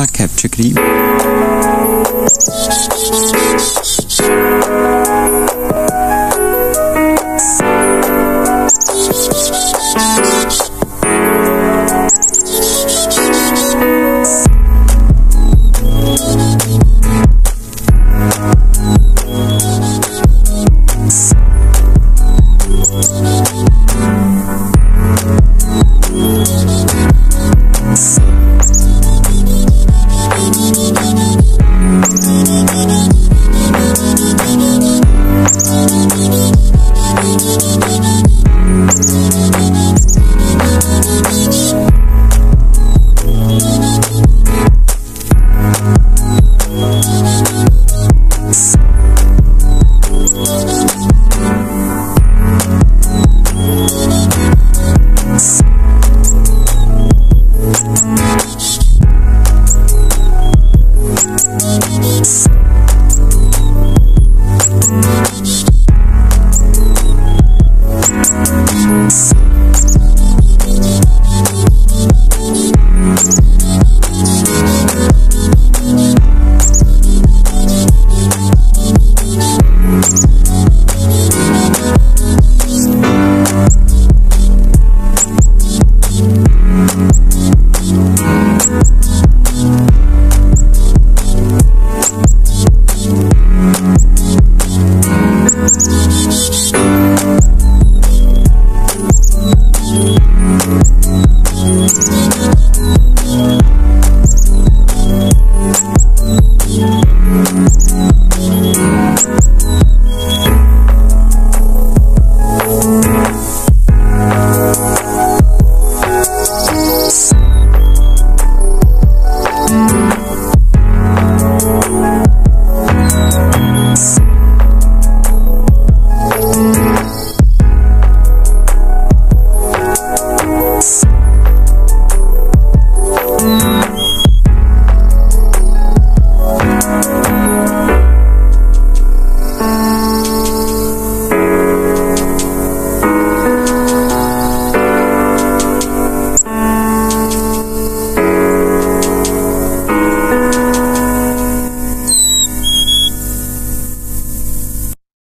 La Capture Cream.